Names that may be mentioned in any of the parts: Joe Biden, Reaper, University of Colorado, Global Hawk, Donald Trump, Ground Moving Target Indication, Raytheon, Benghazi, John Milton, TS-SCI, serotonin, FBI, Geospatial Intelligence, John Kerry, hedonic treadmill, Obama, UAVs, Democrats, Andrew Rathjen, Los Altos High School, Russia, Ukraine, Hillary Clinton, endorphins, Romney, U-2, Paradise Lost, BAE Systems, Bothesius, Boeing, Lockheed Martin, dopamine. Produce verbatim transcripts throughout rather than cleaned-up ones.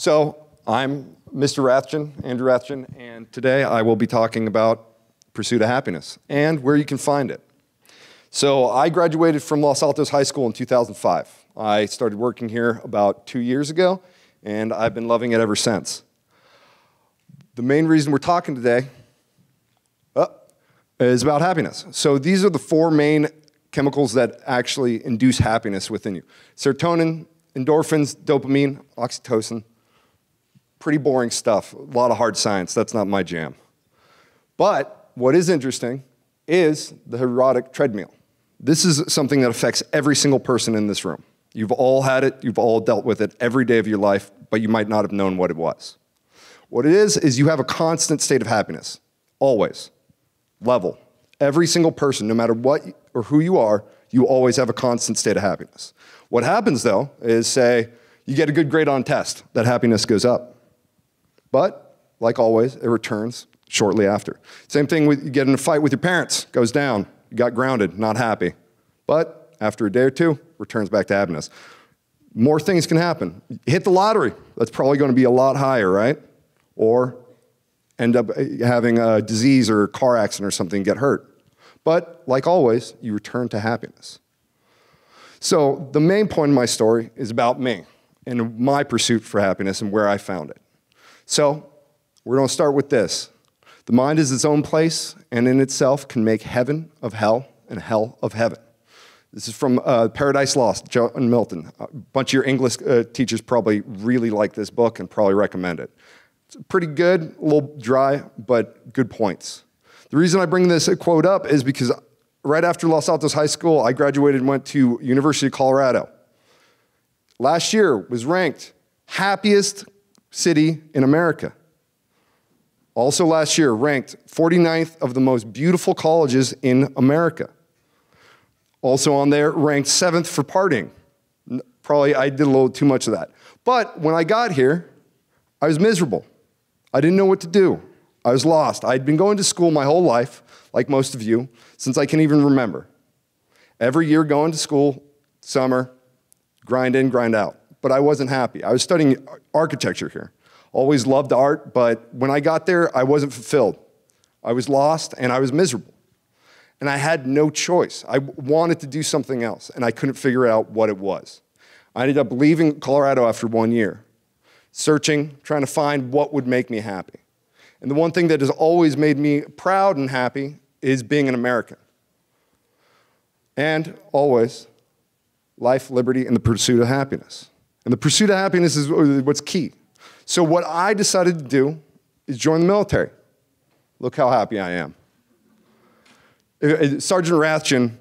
So I'm Mister Rathjen, Andrew Rathjen, and today I will be talking about Pursuit of Happiness and where you can find it. So I graduated from Los Altos High School in two thousand five. I started working here about two years ago, and I've been loving it ever since. The main reason we're talking today oh, is about happiness. So these are the four main chemicals that actually induce happiness within you. Serotonin, endorphins, dopamine, oxytocin. Pretty boring stuff, a lot of hard science. That's not my jam. But what is interesting is the heroic treadmill. This is something that affects every single person in this room. You've all had it, you've all dealt with it every day of your life, but you might not have known what it was. What it is, is you have a constant state of happiness, always, level. Every single person, no matter what or who you are, you always have a constant state of happiness. What happens though, is say, you get a good grade on a test, that happiness goes up. But, like always, it returns shortly after. Same thing with you get in a fight with your parents, goes down, you got grounded, not happy. But, after a day or two, returns back to happiness. More things can happen. You hit the lottery, that's probably gonna be a lot higher, right? Or end up having a disease or a car accident or something, get hurt. But, like always, you return to happiness. So, the main point of my story is about me and my pursuit for happiness and where I found it. So, we're gonna start with this. The mind is its own place, and in itself can make heaven of hell and hell of heaven. This is from uh, Paradise Lost, John Milton. A bunch of your English uh, teachers probably really like this book and probably recommend it. It's pretty good, a little dry, but good points. The reason I bring this quote up is because right after Los Altos High School, I graduated and went to University of Colorado. Last year was ranked happiest city in America. Also last year ranked forty-ninth of the most beautiful colleges in America. Also on there ranked seventh for partying. Probably I did a little too much of that. But when I got here, I was miserable. I didn't know what to do. I was lost. I'd been going to school my whole life, like most of you, since I can even remember. Every year going to school, summer, grind in, grind out. But I wasn't happy. I was studying architecture here. Always loved art, but when I got there, I wasn't fulfilled. I was lost and I was miserable. And I had no choice. I wanted to do something else and I couldn't figure out what it was. I ended up leaving Colorado after one year, searching, trying to find what would make me happy. And the one thing that has always made me proud and happy is being an American. And always, life, liberty, and the pursuit of happiness. And the pursuit of happiness is what's key. So what I decided to do is join the military. Look how happy I am. Sergeant Rathjen,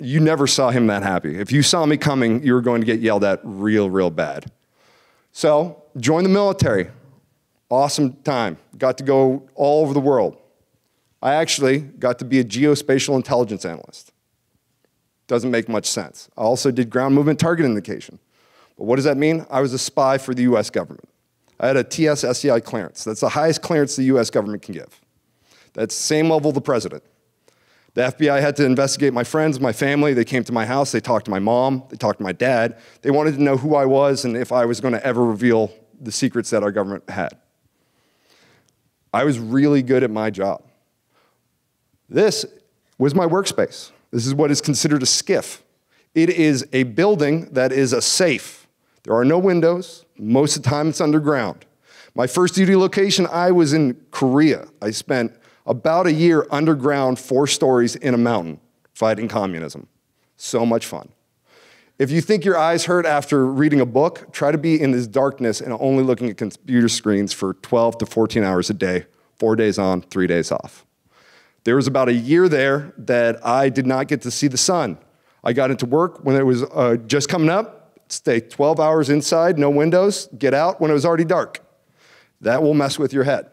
you never saw him that happy. If you saw me coming, you were going to get yelled at real, real bad. So, joined the military. Awesome time. Got to go all over the world. I actually got to be a geospatial intelligence analyst. Doesn't make much sense. I also did ground movement target indication. But what does that mean? I was a spy for the U S government. I had a T S S C I clearance. That's the highest clearance the U S government can give. That's the same level the president. The F B I had to investigate my friends, my family. They came to my house. They talked to my mom. They talked to my dad. They wanted to know who I was and if I was going to ever reveal the secrets that our government had. I was really good at my job. This was my workspace. This is what is considered a skiff. It is a building that is a safe. There are no windows. Most of the time, it's underground. My first duty location, I was in Korea. I spent about a year underground, four stories in a mountain, fighting communism. So much fun. If you think your eyes hurt after reading a book, try to be in this darkness and only looking at computer screens for twelve to fourteen hours a day, four days on, three days off. There was about a year there that I did not get to see the sun. I got into work when it was uh, just coming up, stay twelve hours inside, no windows, get out when it was already dark. That will mess with your head.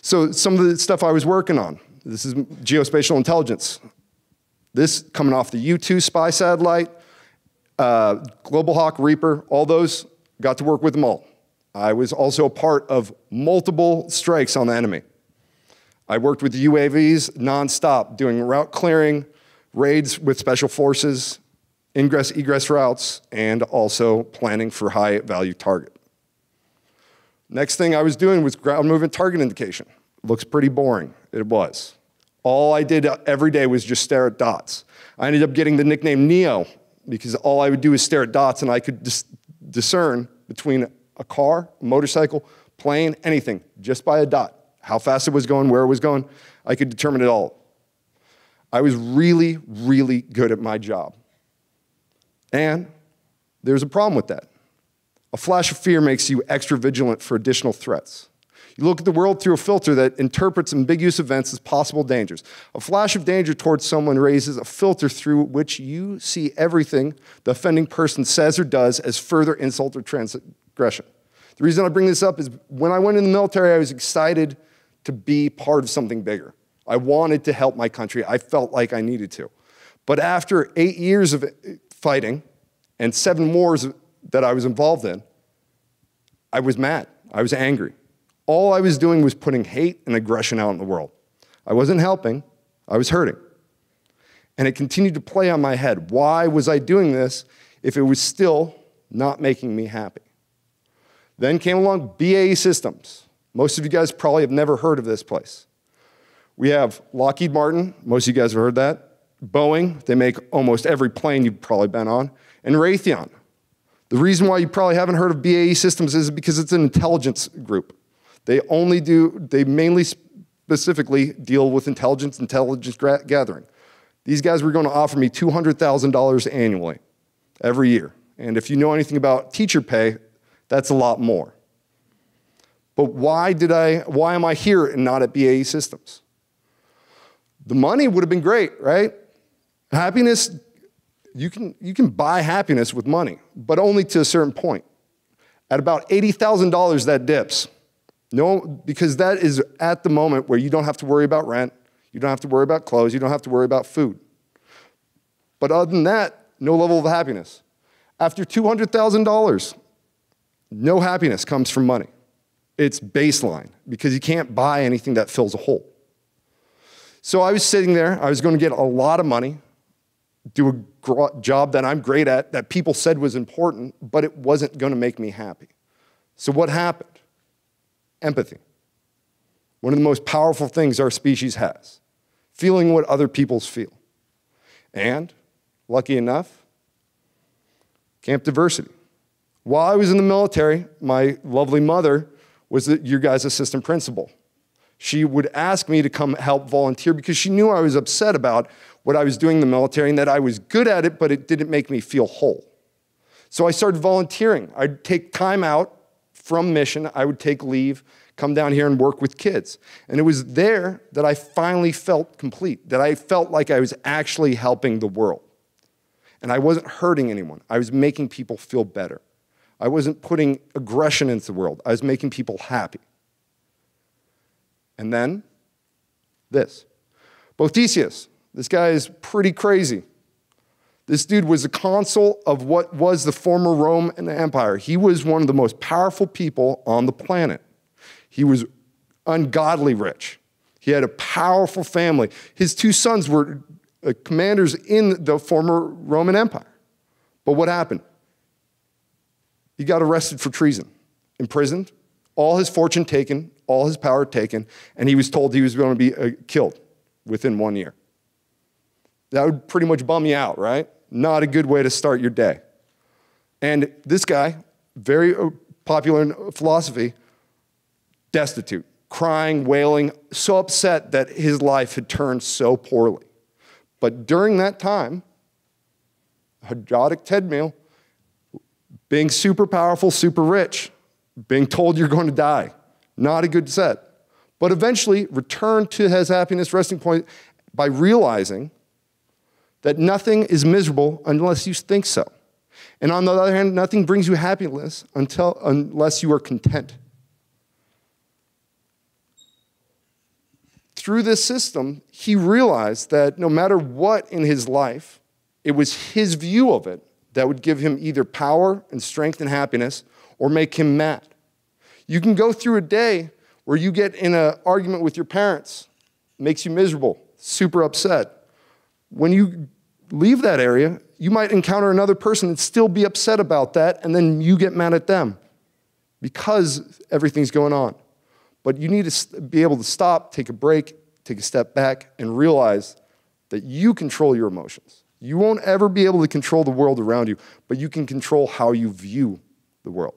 So some of the stuff I was working on, this is geospatial intelligence. This coming off the U two spy satellite, uh, Global Hawk, Reaper, all those, got to work with them all. I was also a part of multiple strikes on the enemy. I worked with the U A Vs nonstop, doing route clearing, raids with special forces, ingress, egress routes, and also planning for high value target. Next thing I was doing was ground movement target indication. Looks pretty boring. It was. All I did every day was just stare at dots. I ended up getting the nickname Neo because all I would do is stare at dots, and I could dis discern between a car, a motorcycle, plane, anything, just by a dot. How fast it was going, where it was going, I could determine it all. I was really, really good at my job. And there's a problem with that. A flash of fear makes you extra vigilant for additional threats. You look at the world through a filter that interprets ambiguous events as possible dangers. A flash of danger towards someone raises a filter through which you see everything the offending person says or does as further insult or transgression. The reason I bring this up is when I went in the military, I was excited to be part of something bigger. I wanted to help my country. I felt like I needed to. But after eight years of fighting and seven wars that I was involved in, I was mad. I was angry. All I was doing was putting hate and aggression out in the world. I wasn't helping. I was hurting. And it continued to play on my head. Why was I doing this if it was still not making me happy? Then came along B A E Systems. Most of you guys probably have never heard of this place. We have Lockheed Martin. Most of you guys have heard that. Boeing. They make almost every plane you've probably been on. And Raytheon. The reason why you probably haven't heard of B A E Systems is because it's an intelligence group. They only do, they mainly specifically deal with intelligence, intelligence gathering. These guys were going to offer me two hundred thousand dollars annually every year. And if you know anything about teacher pay, that's a lot more. But why did I, why am I here and not at B A E Systems? The money would have been great, right? Happiness, you can, you can buy happiness with money, but only to a certain point. At about eighty thousand dollars, that dips. No, because that is at the moment where you don't have to worry about rent, you don't have to worry about clothes, you don't have to worry about food. But other than that, no level of happiness. After two hundred thousand dollars, no happiness comes from money. It's baseline, because you can't buy anything that fills a hole. So I was sitting there, I was going to get a lot of money, do a job that I'm great at, that people said was important, but it wasn't going to make me happy. So what happened? Empathy. One of the most powerful things our species has. Feeling what other people's feel. And, lucky enough, Camp Diversity. While I was in the military, my lovely mother was the, your guys' assistant principal. She would ask me to come help volunteer because she knew I was upset about what I was doing in the military and that I was good at it, but it didn't make me feel whole. So I started volunteering. I'd take time out from mission, I would take leave, come down here and work with kids. And it was there that I finally felt complete, that I felt like I was actually helping the world. And I wasn't hurting anyone. I was making people feel better. I wasn't putting aggression into the world. I was making people happy. And then, this. Bothesius. This guy is pretty crazy. This dude was the consul of what was the former Rome and the Empire. He was one of the most powerful people on the planet. He was ungodly rich. He had a powerful family. His two sons were commanders in the former Roman Empire. But what happened? He got arrested for treason, imprisoned, all his fortune taken, all his power taken, and he was told he was going to be uh, killed within one year. That would pretty much bum you out, right? Not a good way to start your day. And this guy, very popular in philosophy, destitute, crying, wailing, so upset that his life had turned so poorly. But during that time, hedonic treadmill, being super powerful, super rich, being told you're going to die, not a good set. But eventually returned to his happiness resting point by realizing that nothing is miserable unless you think so. And on the other hand, nothing brings you happiness until, unless you are content. Through this system, he realized that no matter what in his life, it was his view of it that would give him either power and strength and happiness or make him mad. You can go through a day where you get in an argument with your parents, makes you miserable, super upset. When you leave that area, you might encounter another person and still be upset about that, and then you get mad at them. because everything's going on. But you need to be able to stop, take a break, take a step back, and realize that you control your emotions. You won't ever be able to control the world around you, but you can control how you view the world.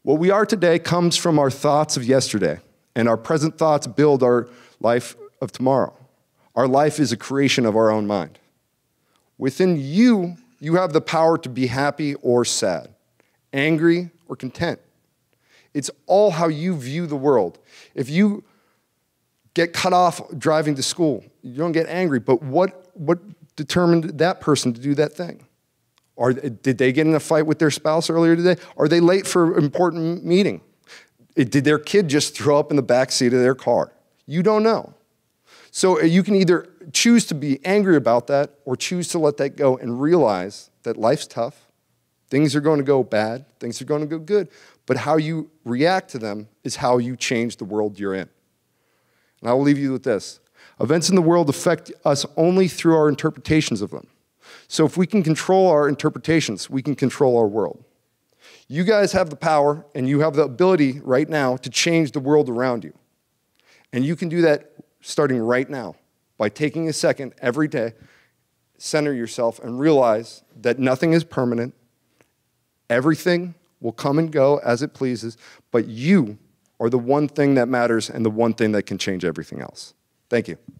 What we are today comes from our thoughts of yesterday, and our present thoughts build our life of tomorrow. Our life is a creation of our own mind. Within you, you have the power to be happy or sad, angry or content. It's all how you view the world. If you get cut off driving to school, you don't get angry, but what, what determined that person to do that thing? Or did they get in a fight with their spouse earlier today? Are they late for an important meeting? Did their kid just throw up in the backseat of their car? You don't know. So you can either choose to be angry about that or choose to let that go and realize that life's tough, things are going to go bad, things are going to go good, but how you react to them is how you change the world you're in. And I'll leave you with this. Events in the world affect us only through our interpretations of them. So if we can control our interpretations, we can control our world. You guys have the power and you have the ability right now to change the world around you. And you can do that starting right now by taking a second every day, center yourself and realize that nothing is permanent. Everything will come and go as it pleases, but you are the one thing that matters and the one thing that can change everything else. Thank you.